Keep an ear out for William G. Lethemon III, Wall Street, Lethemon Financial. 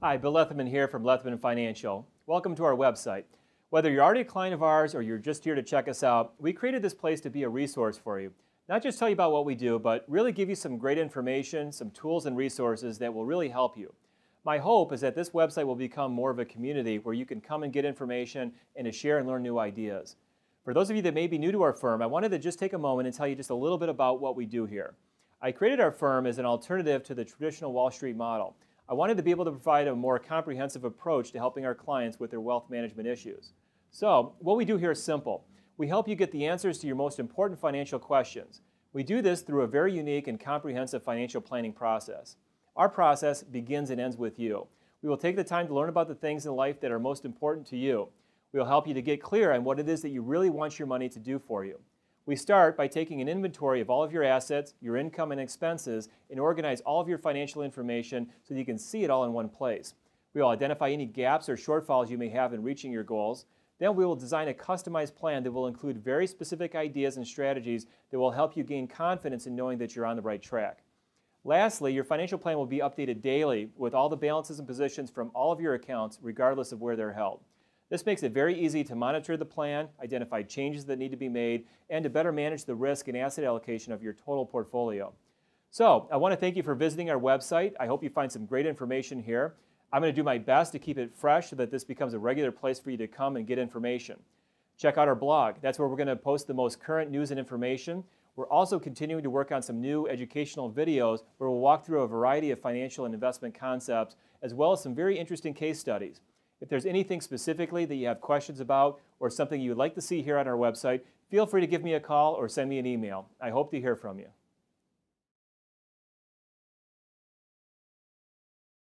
Hi, Bill Lethemon here from Lethemon Financial. Welcome to our website. Whether you're already a client of ours or you're just here to check us out, we created this place to be a resource for you. Not just tell you about what we do, but really give you some great information, some tools and resources that will really help you. My hope is that this website will become more of a community where you can come and get information and to share and learn new ideas. For those of you that may be new to our firm, I wanted to just take a moment and tell you just a little bit about what we do here. I created our firm as an alternative to the traditional Wall Street model. I wanted to be able to provide a more comprehensive approach to helping our clients with their wealth management issues. So, what we do here is simple. We help you get the answers to your most important financial questions. We do this through a very unique and comprehensive financial planning process. Our process begins and ends with you. We will take the time to learn about the things in life that are most important to you. We will help you to get clear on what it is that you really want your money to do for you. We start by taking an inventory of all of your assets, your income and expenses, and organize all of your financial information so that you can see it all in one place. We will identify any gaps or shortfalls you may have in reaching your goals. Then we will design a customized plan that will include very specific ideas and strategies that will help you gain confidence in knowing that you're on the right track. Lastly, your financial plan will be updated daily with all the balances and positions from all of your accounts, regardless of where they're held. This makes it very easy to monitor the plan, identify changes that need to be made, and to better manage the risk and asset allocation of your total portfolio. So, I want to thank you for visiting our website. I hope you find some great information here. I'm going to do my best to keep it fresh so that this becomes a regular place for you to come and get information. Check out our blog. That's where we're going to post the most current news and information. We're also continuing to work on some new educational videos where we'll walk through a variety of financial and investment concepts, as well as some very interesting case studies. If there's anything specifically that you have questions about or something you'd like to see here on our website, feel free to give me a call or send me an email. I hope to hear from you.